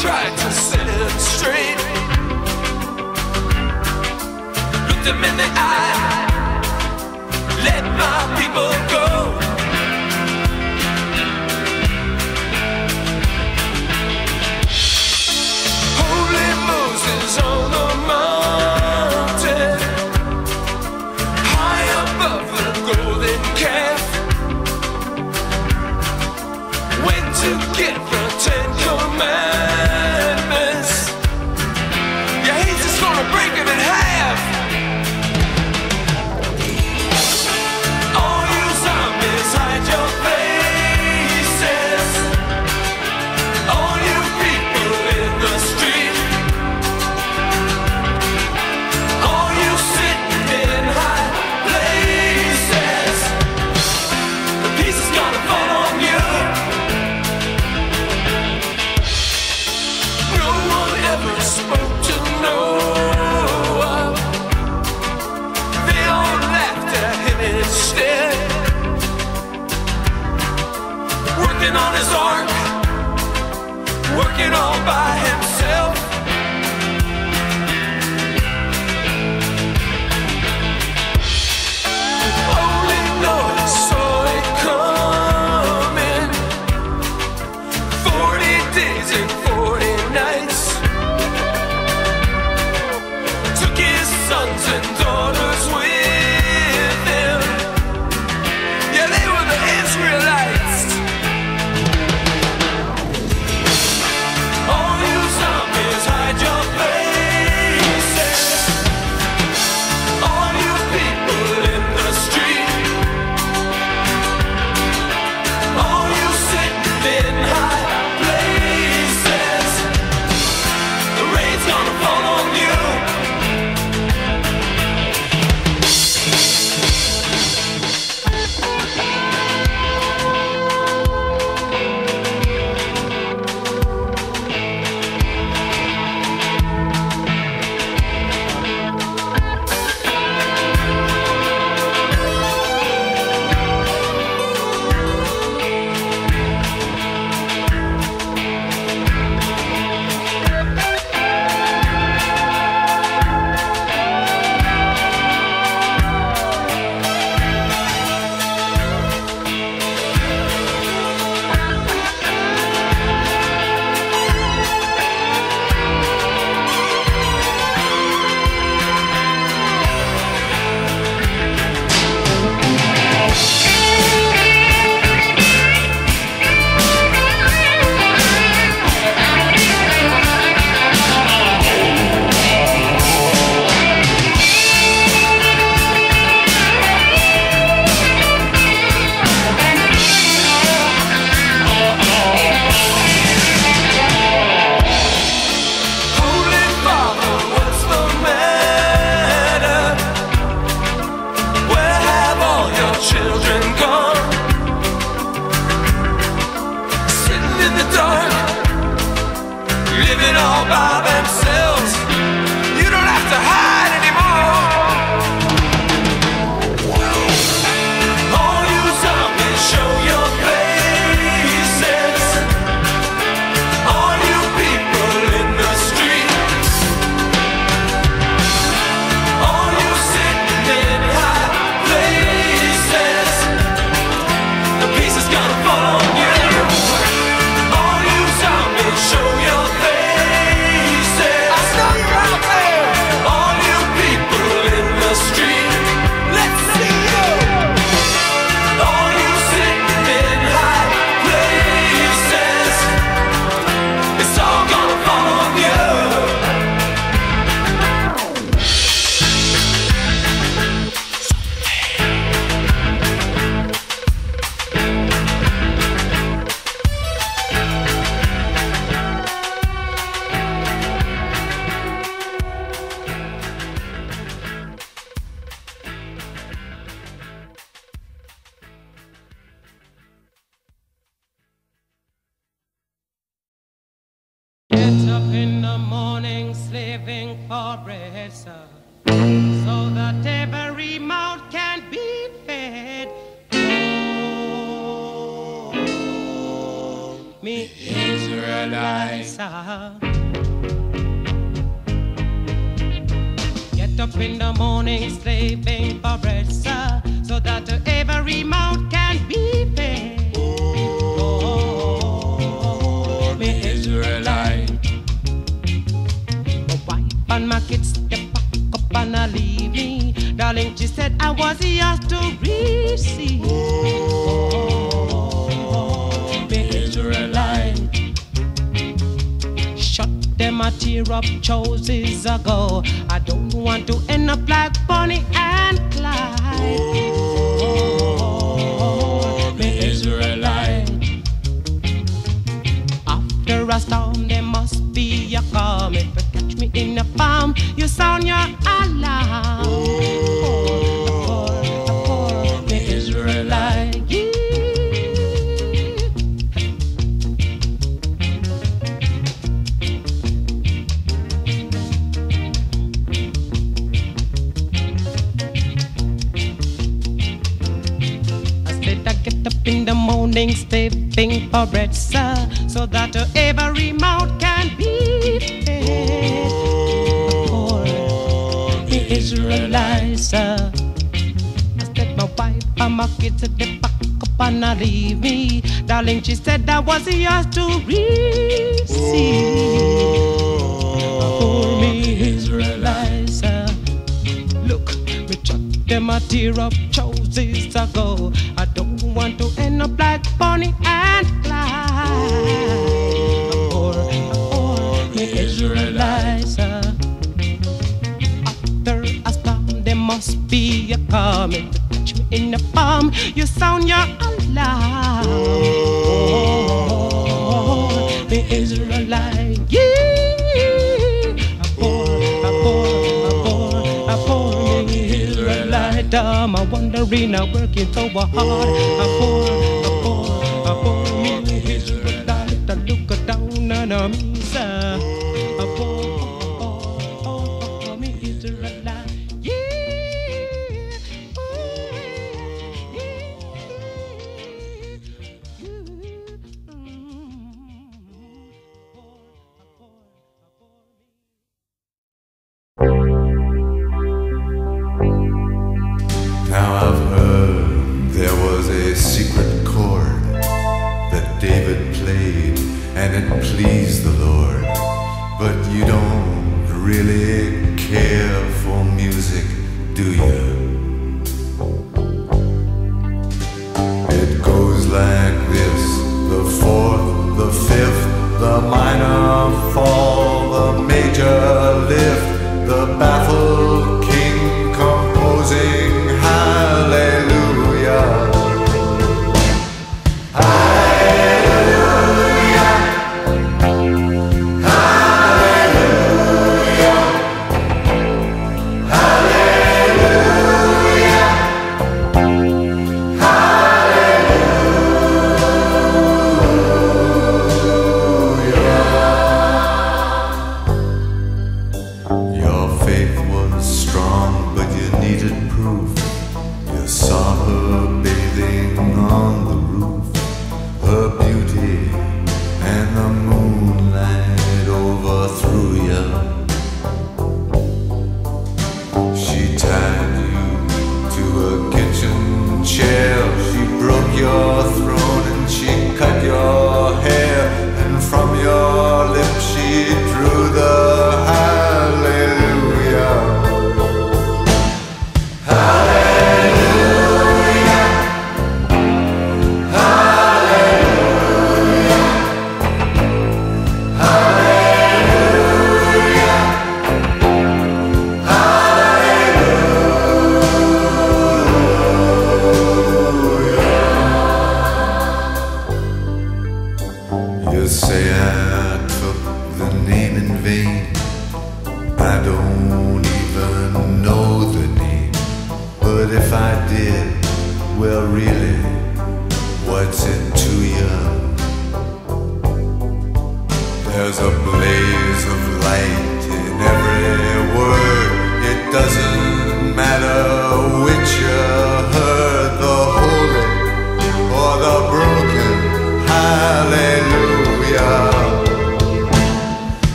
tried to set it straight. Looked him in the eye, let my people go. Holy Moses on the mountain, high above the golden calf, went to get the 10 Commandments. Yeah, he's just gonna break them in half. On his ark, working all by himself. Only Noah saw it coming. 40 days and 40 nights. Took his sons and daughters with. Israel. our lives are. Get up in the morning, slaving for bread, sir, so that every mouth can be fed. Oh, me Israelite. My wife and my kids, they pack up and I leave me. Darling, she said I was yours to receive. Oh, me Israelite. Shut them a tear up choices ago. I don't want to end up like Bonnie and Clyde. Oh, me Israelite. After a storm, there must be a calm. If you catch me in a palm, you sound your alarm. In the morning, stepping for bread, sir, so that every mouth can be fed. Oh, the Israelite, sir. I said my wife and my kids, they pack up and I leave me. Darling, she said that was yours to receive. Oh, me Israelite, sir. Look, me chuck them a tear up choices ago. I don't want to end up like Bonnie and Clyde. Or the Israelites. After a storm, there must be a calm. If you touch me in the palm, you sound your alarm. Oh, the Israelites. I'm wandering, I'm working so hard. I pour me his light. I look down on a mesa. I pour me his light. Hallelujah.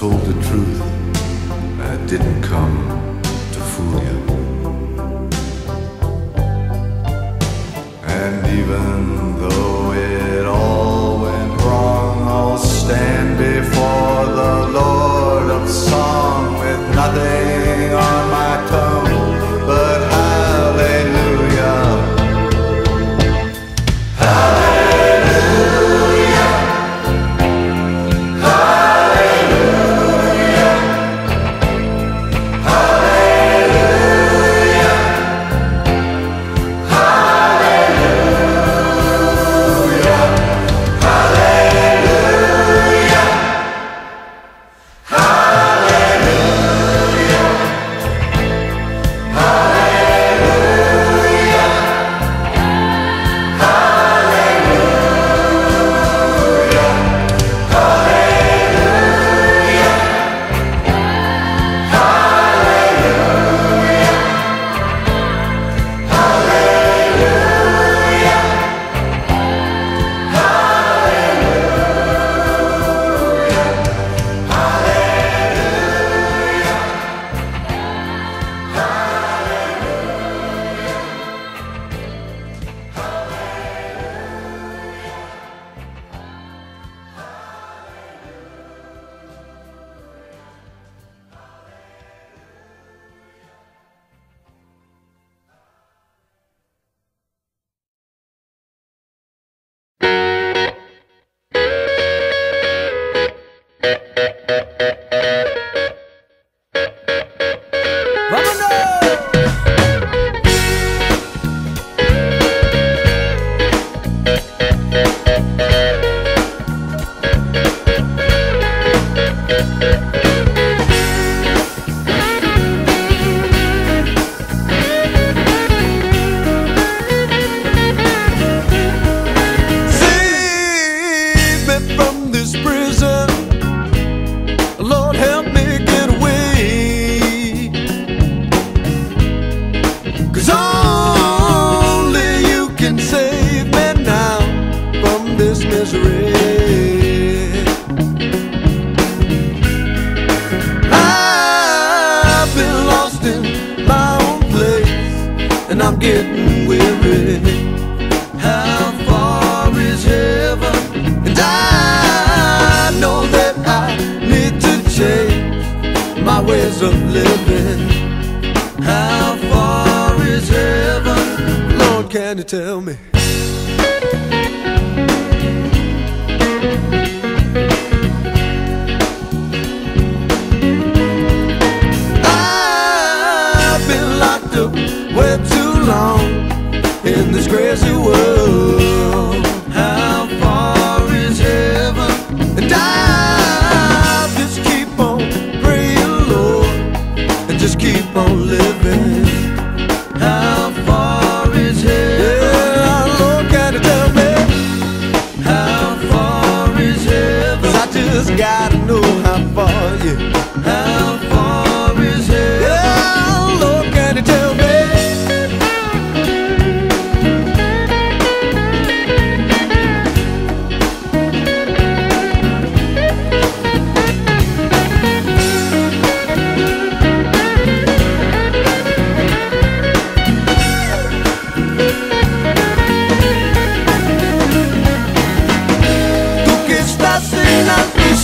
told the truth. I didn't come to fool you. And even though it all went wrong, I'll stand before the Lord of song with nothing on my tongue but hallelujah. Hallelujah.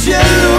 Cielo,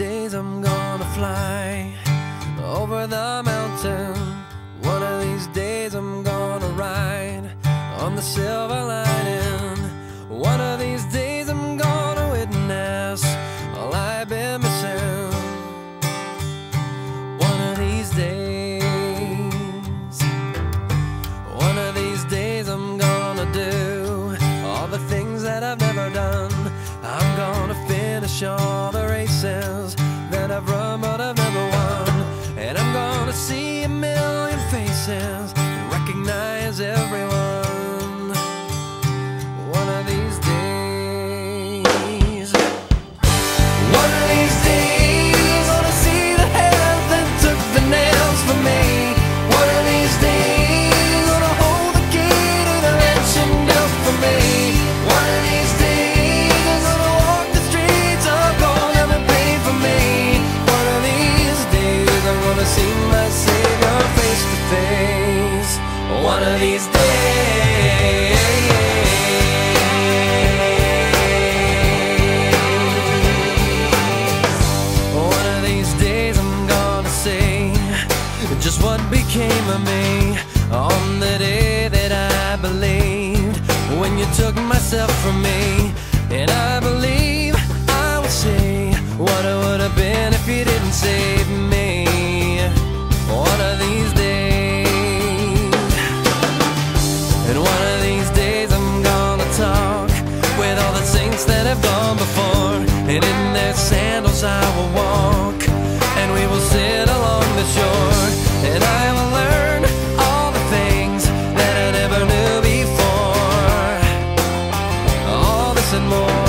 days I'm gonna fly over the mountain. One of these days I'm gonna ride on the silver lining. One of these days I'm gonna witness all I've been missing. One of these days, one of these days I'm gonna do all the things that I've never done. I'm gonna finish all the races that I've run but I've never won. And I'm gonna see a million faces and recognize everyone. One of these days, one of these days, I wanna see the hand that took the nails from me. One of these days, I wanna hold the key to the mansion built for me. One of these days, I wanna see my Savior face to face. One of these days, one of these days I'm gonna say just what became of me on the day that I believed when you took myself from me. And I believe I will say what I would have been if you didn't save me. One of these days, and one of these days I'm gonna talk with all the saints that have gone before, and in their sandals I will walk, and we will sit along the shore, and I will learn all the things that I never knew before, all this and more.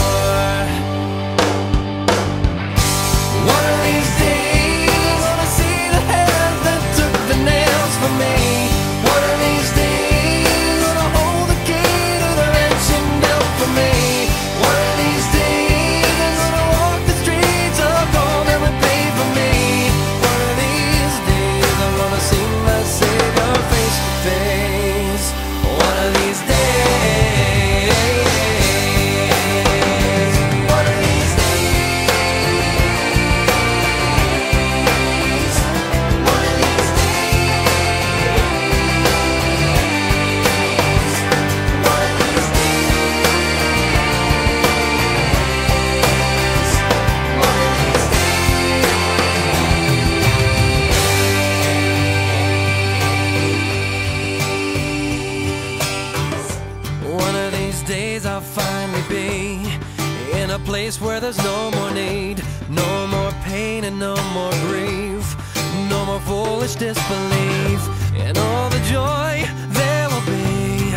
Where there's no more need, no more pain and no more grief, no more foolish disbelief, and all the joy there will be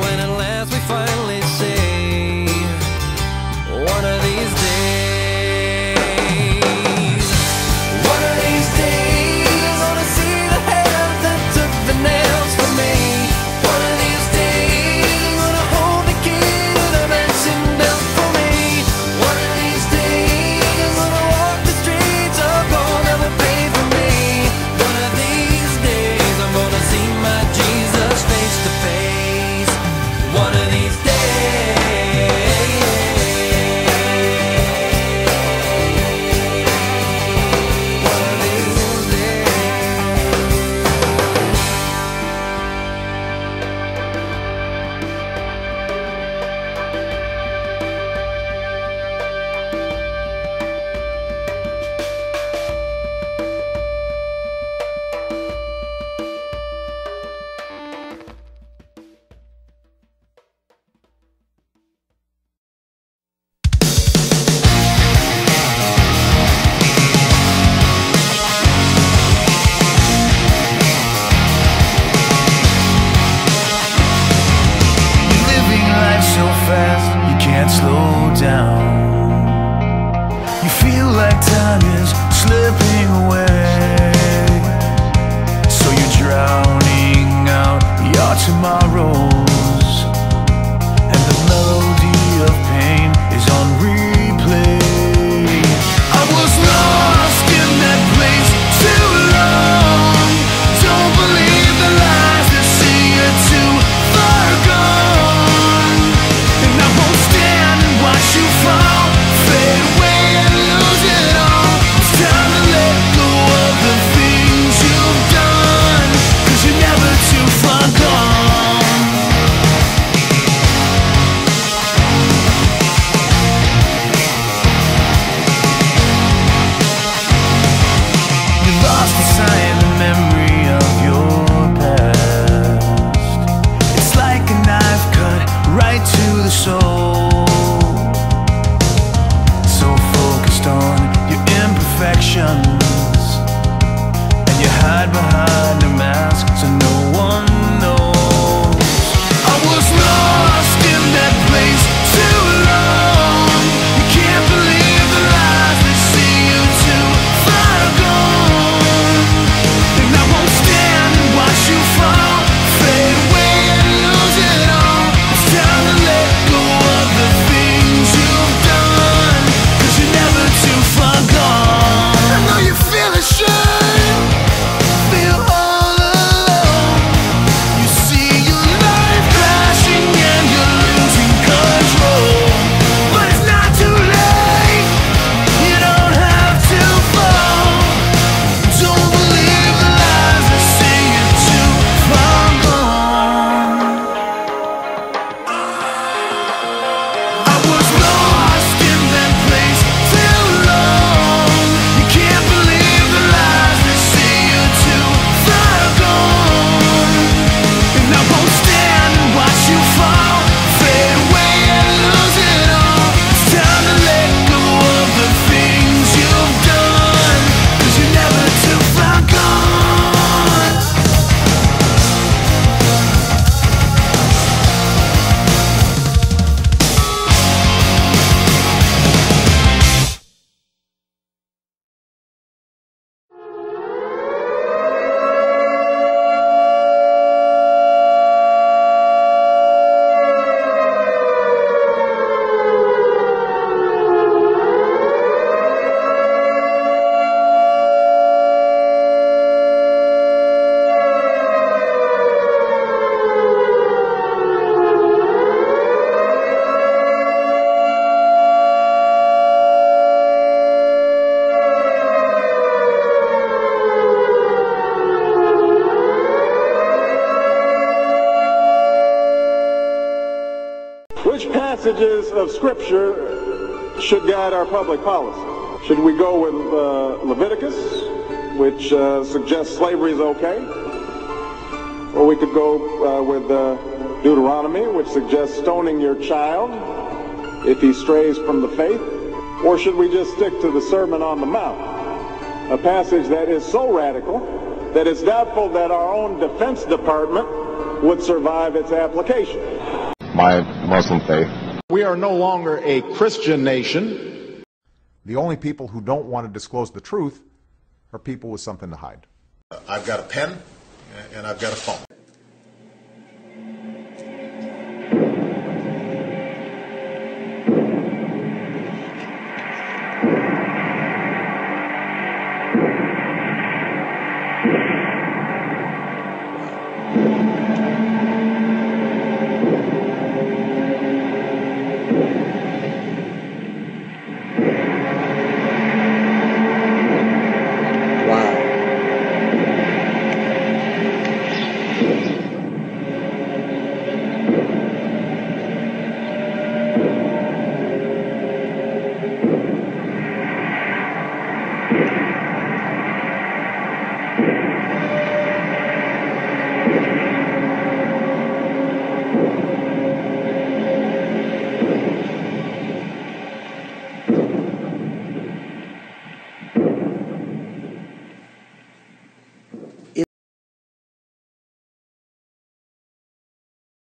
when at last we finally see one of these days. One of these days, I wanna see the hand that took the nails from me. See my Jesus. passages of Scripture should guide our public policy? Should we go with Leviticus, which suggests slavery is okay? Or we could go with Deuteronomy, which suggests stoning your child if he strays from the faith? Or should we just stick to the Sermon on the Mount, a passage that is so radical that it's doubtful that our own Defense Department would survive its application? My Muslim faith. We are no longer a Christian nation. The only people who don't want to disclose the truth are people with something to hide. I've got a pen and I've got a phone.